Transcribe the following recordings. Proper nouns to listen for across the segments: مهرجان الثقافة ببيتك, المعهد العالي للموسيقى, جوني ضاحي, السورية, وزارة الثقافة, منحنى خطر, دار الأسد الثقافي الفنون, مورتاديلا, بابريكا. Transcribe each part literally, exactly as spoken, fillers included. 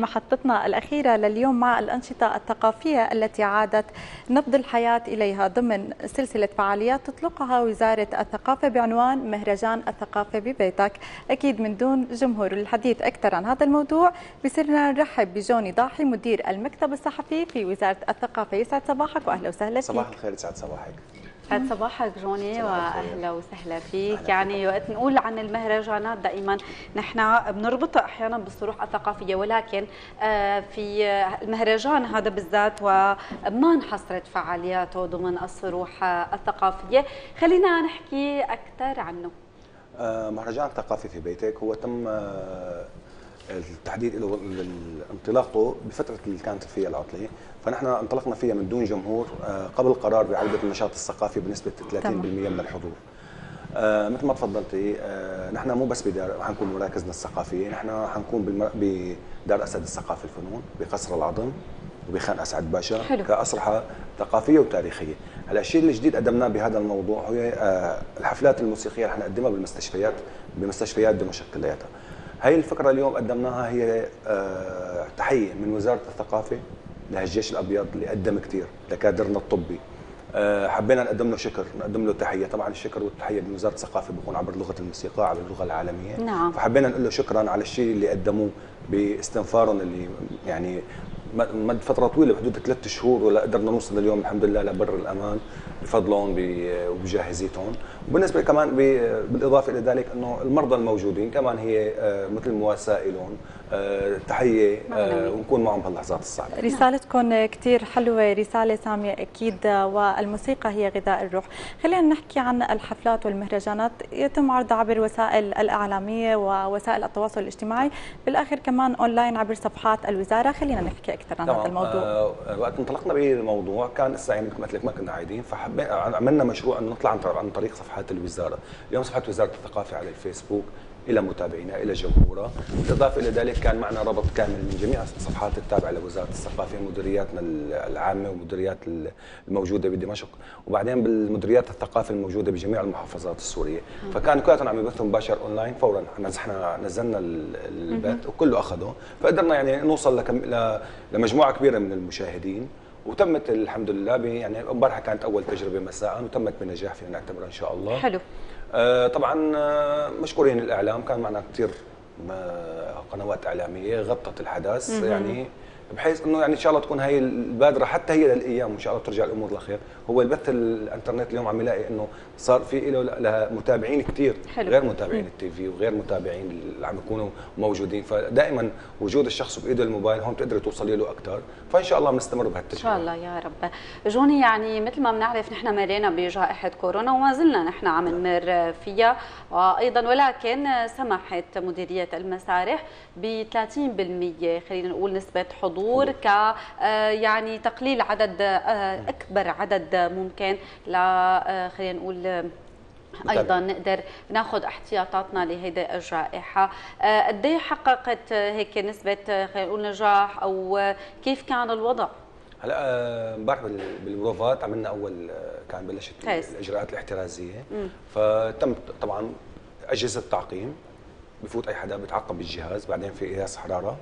محطتنا الأخيرة لليوم مع الأنشطة الثقافية التي عادت نبض الحياة إليها ضمن سلسلة فعاليات تطلقها وزارة الثقافة بعنوان مهرجان الثقافة ببيتك، أكيد من دون جمهور. للحديث أكثر عن هذا الموضوع بصيرنا نرحب بجوني ضاحي مدير المكتب الصحفي في وزارة الثقافة. يسعد صباحك وأهلا وسهلا فيك. صباح الخير، يسعد صباحك. يسعد صباحك جوني واهلا وسهلا فيك. يعني وقت نقول عن المهرجانات دائما نحن بنربطها احيانا بالصروح الثقافيه، ولكن في المهرجان هذا بالذات وما انحصرت فعالياته ضمن الصروح الثقافيه. خلينا نحكي اكثر عنه. مهرجان الثقافي في بيتك هو تم التحديد له انطلاقه بفتره اللي كانت فيها العطله، فنحن انطلقنا فيها من دون جمهور قبل قرار بعوده النشاط الثقافي بنسبه ثلاثين بالمئة من الحضور. مثل ما تفضلتي، نحن مو بس بدار حنكون مراكزنا الثقافيه، نحن حنكون بدار الاسد الثقافي الفنون بقصر العظم وبخان اسعد باشا كأسرحه ثقافيه وتاريخيه. هلا الشيء الجديد قدمناه بهذا الموضوع هي الحفلات الموسيقيه اللي حنقدمها بالمستشفيات بمستشفيات دمشق كلياتها. هاي الفكرة اليوم قدمناها هي أه تحية من وزارة الثقافة لهالجيش الأبيض اللي قدم كثير لكادرنا الطبي. أه حبينا نقدم له شكر، نقدم له تحية. طبعا الشكر والتحية من وزارة الثقافة بيكون عبر لغة الموسيقى، عبر اللغة العالمية. نعم. فحبينا نقول له شكرا على الشيء اللي قدموه باستنفارهم اللي يعني مد فترة طويلة بحدود ثلاث شهور، ولا قدرنا نوصل لليوم الحمد لله لبر الأمان بفضلهم وبجاهزيتهم. وبالنسبة كمان بالإضافة إلى ذلك أنه المرضى الموجودين كمان هي مثل مواساة لهم، تحية ونكون معهم بهاللحظات الصعبة. رسالتكم كثير حلوة، رسالة سامية أكيد، والموسيقى هي غذاء الروح. خلينا نحكي عن الحفلات والمهرجانات يتم عرضها عبر وسائل الإعلامية ووسائل التواصل الاجتماعي، بالآخر كمان أونلاين عبر صفحات الوزارة. خلينا نحكي أكثر عن هذا الموضوع. آه وقت انطلقنا بالموضوع كان لسه يعني مثل لك ما كنا عايدين، فحبينا عملنا مشروع أن نطلع عن طريق صفحات الوزارة. اليوم صفحة وزارة الثقافة على الفيسبوك إلى متابعينا إلى جمهورها، بالإضافة إلى ذلك كان معنا رابط كامل من جميع الصفحات التابعة لوزارة الثقافة، مديرياتنا العامة ومديريات الموجودة بدمشق، وبعدين بالمديريات الثقافة الموجودة بجميع المحافظات السورية. فكان كلهم عم يبثوا مباشر أونلاين فورا، نزحنا نزلنا البث وكله أخذه، فقدرنا يعني نوصل لمجموعة كبيرة من المشاهدين. وتمت الحمد لله يعني امبارح كانت اول تجربه مساء وتمت بنجاح فينا نعتبرها ان شاء الله. حلو. آه طبعا مشكورين الاعلام، كان معنا كثير قنوات اعلاميه غطت الحدث مم. يعني بحيث انه يعني ان شاء الله تكون هي البادره حتى هي للايام وان شاء الله ترجع الامور لخير. هو البث الانترنت اليوم عم يلاقي انه صار في له متابعين كثير غير متابعين التي في وغير متابعين اللي عم يكونوا موجودين، فدائما وجود الشخص بايده الموبايل هون بتقدر توصلي له اكثر، فان شاء الله بنستمر بهالتجربه. ان شاء الله يا رب. جوني يعني مثل ما بنعرف نحن مرينا بجائحه كورونا وما زلنا نحن عم نمر فيها ايضا، ولكن سمحت مديريه المسارح ب ثلاثين بالمئة خلينا نقول نسبه حضور ك يعني تقليل عدد اكبر عدد ممكن ل خلينا نقول ايضا نقدر ناخذ احتياطاتنا لهيدي الجائحه. قد ايه حققت هيك نسبه خلينا نقول نجاح او كيف كان الوضع؟ هلا امبارح بالبروفات عملنا اول كان بلشت الاجراءات الاحترازيه، فتم طبعا اجهزه التعقيم بفوت اي حدا بتعقم بالجهاز، بعدين في قياس حراره،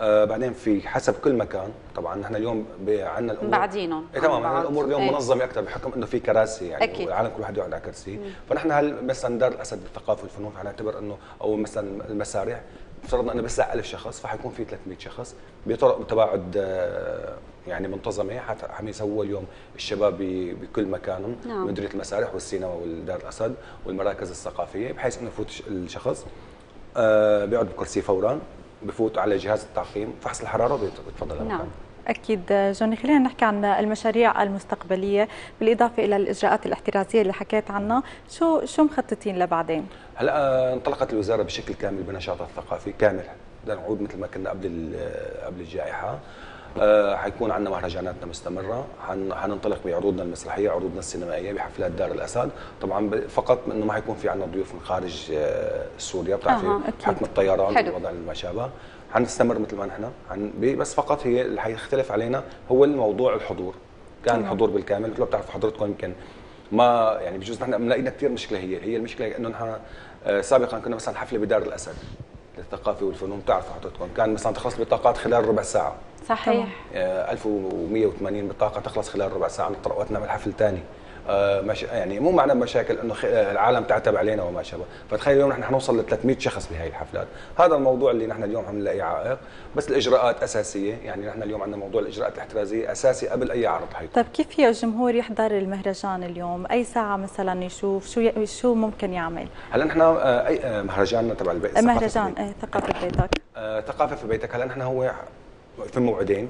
آه بعدين في حسب كل مكان. طبعا نحن اليوم عندنا الامور بعدينهم إيه تمام، عندنا الامور اليوم منظمه اكثر بحكم انه في كراسي يعني العالم كل واحد يقعد على كرسي. مم. فنحن هل مثلا دار الاسد الثقافي والفنون حنعتبر انه او مثلا المسارح افترضنا انه بس ألف شخص، فحيكون في ثلاثمئة شخص بطرق بتباعد آه يعني منتظمه، حتى عم يسووا اليوم الشباب بكل مكانهم. نعم. مديريه المسارح والسينما والدار الاسد والمراكز الثقافيه، بحيث انه يفوت الشخص آه بيقعد بكرسي فورا، بفوت على جهاز التعقيم، فحص الحراره بتفضل. نعم اكيد جوني. خلينا نحكي عن المشاريع المستقبليه بالاضافه الى الاجراءات الاحترازيه اللي حكيت عنها، شو شو مخططين لبعدين؟ هلا انطلقت الوزاره بشكل كامل بنشاطها الثقافي كامل، بدنا نعود مثل ما كنا قبل قبل الجائحه. أه حيكون عندنا مهرجاناتنا مستمره، حننطلق بعروضنا المسرحيه، عروضنا السينمائيه، بحفلات دار الاسد. طبعا فقط انه ما حيكون في عندنا ضيوف من خارج سوريا، بتعرفي حكم الطيران ووضع ما شابه. حنستمر مثل ما نحن، بس فقط هي اللي حيختلف علينا هو الموضوع الحضور. كان أه. الحضور بالكامل مثل ما بتعرفوا حضرتكم، يمكن ما يعني بجوز نحن بنلاقينا كثير مشكله. هي هي المشكله انه نحن سابقا كنا مثلا حفله بدار الاسد الثقافي والفنون، تعرفوا حضرتكم كان مثلا تخلص بطاقات خلال ربع ساعه. صحيح. آه ألف ومئة وثمانين بطاقه تخلص خلال ربع ساعه من طرقتنا بالحفل ثاني. آه مش يعني مو معنا مشاكل انه العالم تعتب علينا وما شابه، فتخيل اليوم نحن نوصل ل ثلاثمئة شخص بهي الحفلات. هذا الموضوع اللي نحن اليوم عم نلاقي عائق، بس الاجراءات اساسيه، يعني نحن اليوم عندنا موضوع الاجراءات الاحترازيه اساسي قبل اي عرض حيكون. طيب كيف في الجمهور يحضر المهرجان اليوم؟ اي ساعه مثلا يشوف شو ي... شو ممكن يعمل؟ هلا نحن آه اي مهرجاننا تبع البيت، مهرجان ايه ثقافه في بيتك. آه ثقافه في بيتك، هلا نحن هو في موعدين،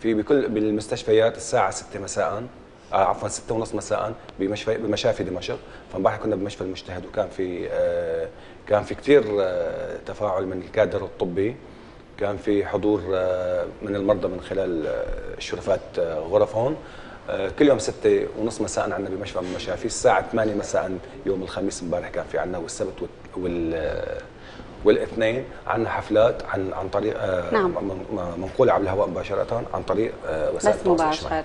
في بكل بالمستشفيات الساعه ستة مساء، آه عفوا ستة ونص مساء بمشفى بمشافي دمشق. فامبارح كنا بمشفى المجتهد، وكان في آه كان في كثير آه تفاعل من الكادر الطبي، كان في حضور آه من المرضى من خلال آه الشرفات آه غرف هون. آه كل يوم ستة ونص مساء عندنا بمشفى من المشافي، الساعة ثمانية مساء يوم الخميس امبارح كان في عندنا، والسبت وال والاثنين عندنا حفلات عن عن طريق آه نعم. منقولة على الهواء مباشرة عن طريق آه وسائل التواصل الاجتماعي.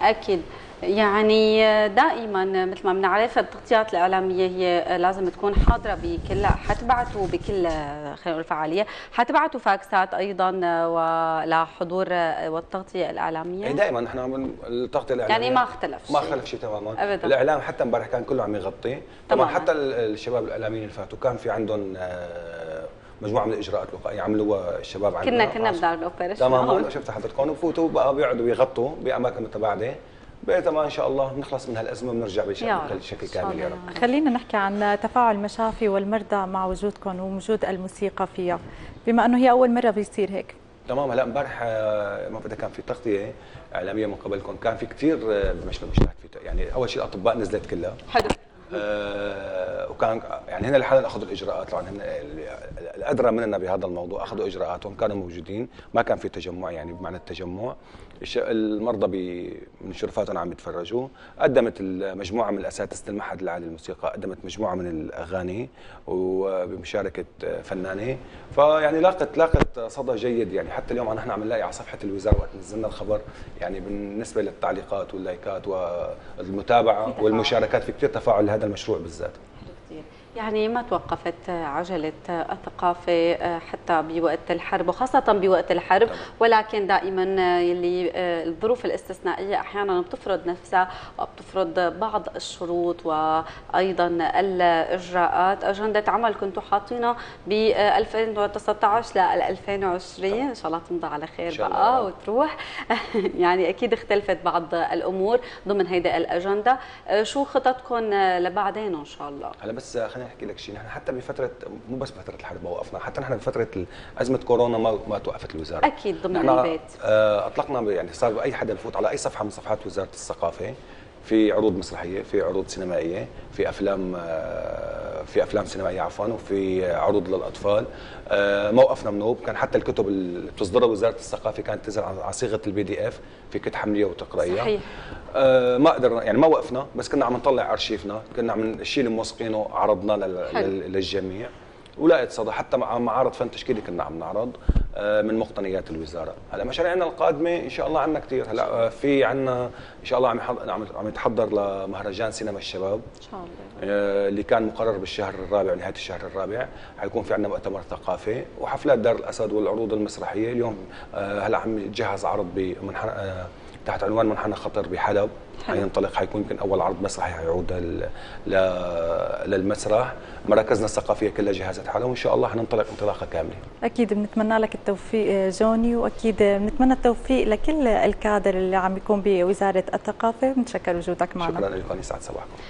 اكيد يعني دائما مثل ما بنعرف التغطيات الاعلاميه هي لازم تكون حاضره بكل، حتبعتوا بكل خلينا الفعاليه، حتبعتوا فاكسات ايضا لحضور والتغطيه الاعلاميه. دائما نحن عم التغطيه الاعلاميه يعني ما اختلف ما اختلف شيء تماما أبداً. الاعلام حتى امبارح كان كله عم يغطي طبعا، حتى الشباب الاعلاميين اللي فاتوا كان في عندهم مجموعه من الاجراءات الوقائيه عملوها الشباب عندنا. كنا كنا بدار الاوبريشن تماما، شفت حضرتكم وفوتوا بقى بيقعدوا يغطوا باماكن متباعده. بقيت ما ان شاء الله بنخلص من هالازمه وبنرجع بشكل كامل يا رب. خلينا نحكي عن تفاعل مشافي والمرضى مع وجودكم ووجود الموسيقى فيها، بما انه هي اول مره بيصير هيك. تمام. هلا امبارح ما بدها كان في تغطيه اعلاميه من قبلكم، كان في كثير بمشفى المشترك في، يعني اول شيء الاطباء نزلت كلها حلو. آه وكان يعني هن لحالهم اخذوا الاجراءات، طبعا هن الادرى مننا بهذا الموضوع، اخذوا اجراءاتهم، كانوا موجودين، ما كان في تجمع يعني بمعنى التجمع. المرضى من شرفاتهم عم يتفرجوا، قدمت مجموعه من الاساتذه المعهد العالي للموسيقى، قدمت مجموعه من الاغاني وبمشاركه فنانه، فيعني لاقت لاقت صدى جيد. يعني حتى اليوم نحن عم نلاقي على صفحه الوزاره وقت نزلنا الخبر، يعني بالنسبه للتعليقات واللايكات والمتابعه والمشاركات في كثير تفاعل لهذا المشروع بالذات. يعني ما توقفت عجلة الثقافة حتى بوقت الحرب، وخاصة بوقت الحرب، ولكن دائما اللي الظروف الاستثنائية أحيانا بتفرض نفسها وبتفرض بعض الشروط وأيضا الإجراءات. أجندة عمل كنتوا حاطينها ب ألفين وتسعطعش ل ألفين وعشرين، إن شاء الله تمضى على خير بقى وتروح. يعني أكيد اختلفت بعض الأمور ضمن هيدا الأجندة. شو خططكم لبعدين إن شاء الله؟ هلا بس خلينا احكي لك شيء، نحن حتى بفتره مو بس بفتره الحرب وقفنا، حتى نحن بفتره ازمه كورونا ما ما توقفت الوزاره. اكيد ضمن البيت اطلقنا، يعني صار اي حدا بفوت على اي صفحه من صفحات وزاره الثقافه في عروض مسرحيه، في عروض سينمائيه، في افلام في افلام سينمائيه عفوا، وفي عروض للاطفال. ما وقفنا منوب، كان حتى الكتب اللي بتصدرها وزاره الثقافه كانت تنزل على صيغه البي دي اف، فيك تحمليها وتقرايها. صحيح. ما قدرنا يعني ما وقفنا، بس كنا عم نطلع ارشيفنا، كنا عم الشيء اللي موثقينه عرضناه للجميع، ولقيت صدى. حتى مع معارض فن تشكيلي كنا عم نعرض من مقتنيات الوزاره. هلا مشاريعنا القادمه ان شاء الله عندنا كثير. هلا في عندنا ان شاء الله عم عم يتحضر لمهرجان سينما الشباب ان شاء الله اللي كان مقرر بالشهر الرابع، نهايه الشهر الرابع حيكون في عندنا مؤتمر ثقافي وحفلات دار الاسد والعروض المسرحيه. اليوم هلا عم يتجهز عرض بمنحنى تحت عنوان منحنى خطر بحلب، حينطلق، حيكون يمكن اول عرض مسرحي حيعود للمسرح. مراكزنا الثقافيه كلها جهزت حالها، وان شاء الله حننطلق انطلاقه كامله. اكيد بنتمنى لك التوفيق جوني، واكيد بنتمنى التوفيق لكل الكادر اللي عم يكون بوزاره الثقافه. بنتشكر وجودك معنا. شكرا لكم، يسعد صباحكم.